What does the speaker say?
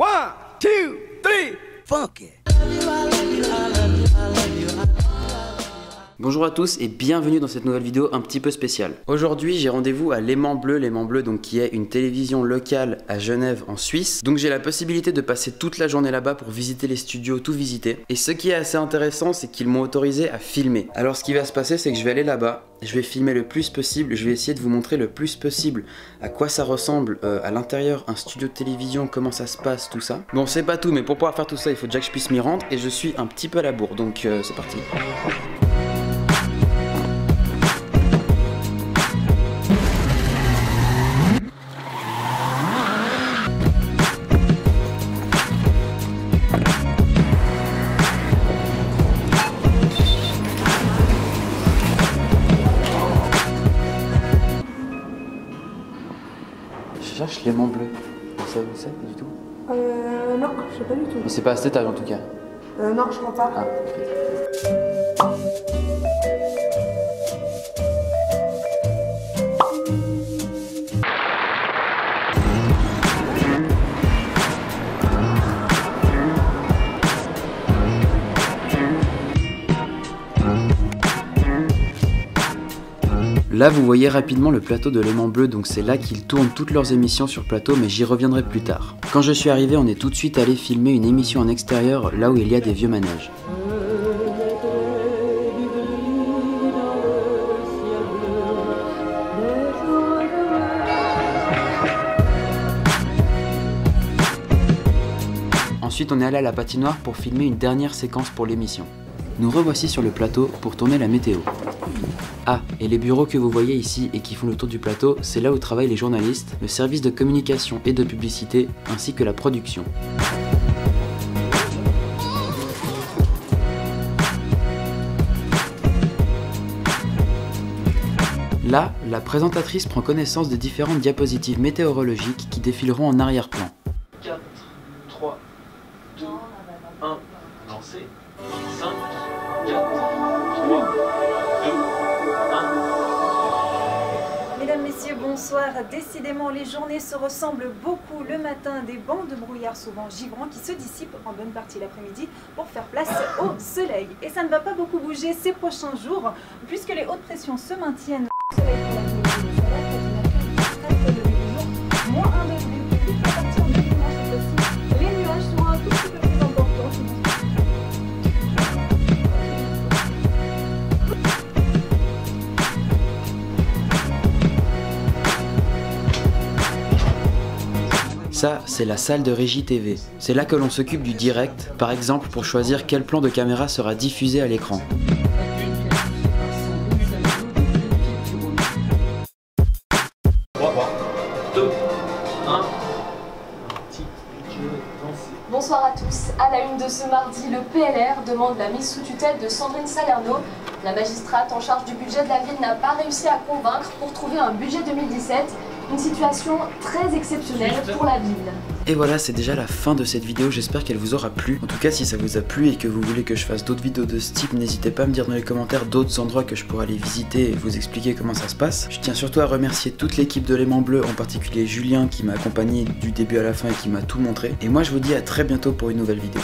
1, 2, 3, fuck it. Bonjour à tous et bienvenue dans cette nouvelle vidéo un petit peu spéciale. Aujourd'hui j'ai rendez-vous à Léman Bleu donc, qui est une télévision locale à Genève en Suisse. Donc j'ai la possibilité de passer toute la journée là-bas pour visiter les studios, tout visiter. Et ce qui est assez intéressant c'est qu'ils m'ont autorisé à filmer. Alors ce qui va se passer c'est que je vais aller là-bas. Je vais filmer le plus possible, je vais essayer de vous montrer le plus possible à quoi ça ressemble à l'intérieur, un studio de télévision, comment ça se passe, tout ça. Bon, c'est pas tout, mais pour pouvoir faire tout ça, il faut déjà que je puisse m'y rendre et je suis un petit peu à la bourre, donc c'est parti. Léman Bleu, vous savez où c'est du tout? Non, je sais pas du tout. Mais c'est pas à cet étage en tout cas? Non, je crois pas. Ah, ok. Là vous voyez rapidement le plateau de Léman Bleu, donc c'est là qu'ils tournent toutes leurs émissions sur plateau, mais j'y reviendrai plus tard. Quand je suis arrivé, on est tout de suite allé filmer une émission en extérieur, là où il y a des vieux manèges. Ensuite on est allé à la patinoire pour filmer une dernière séquence pour l'émission. Nous revoici sur le plateau pour tourner la météo. Ah, et les bureaux que vous voyez ici et qui font le tour du plateau, c'est là où travaillent les journalistes, le service de communication et de publicité, ainsi que la production. Là, la présentatrice prend connaissance des différentes diapositives météorologiques qui défileront en arrière-plan. 4, 3, 2, 1, lancez. 5, 4, 3, 2... Mesdames, Messieurs, bonsoir. Décidément, les journées se ressemblent beaucoup. Le matin, des bancs de brouillard souvent givrants qui se dissipent en bonne partie l'après-midi pour faire place au soleil. Et ça ne va pas beaucoup bouger ces prochains jours puisque les hautes pressions se maintiennent. Ça, c'est la salle de régie TV. C'est là que l'on s'occupe du direct, par exemple pour choisir quel plan de caméra sera diffusé à l'écran. Bonsoir à tous. À la une de ce mardi, le PLR demande la mise sous tutelle de Sandrine Salerno. La magistrate en charge du budget de la ville n'a pas réussi à convaincre pour trouver un budget 2017. Une situation très exceptionnelle pour la ville. Et voilà, c'est déjà la fin de cette vidéo, j'espère qu'elle vous aura plu. En tout cas, si ça vous a plu et que vous voulez que je fasse d'autres vidéos de ce type, n'hésitez pas à me dire dans les commentaires d'autres endroits que je pourrais aller visiter et vous expliquer comment ça se passe. Je tiens surtout à remercier toute l'équipe de Léman Bleu, en particulier Julien qui m'a accompagné du début à la fin et qui m'a tout montré. Et moi, je vous dis à très bientôt pour une nouvelle vidéo.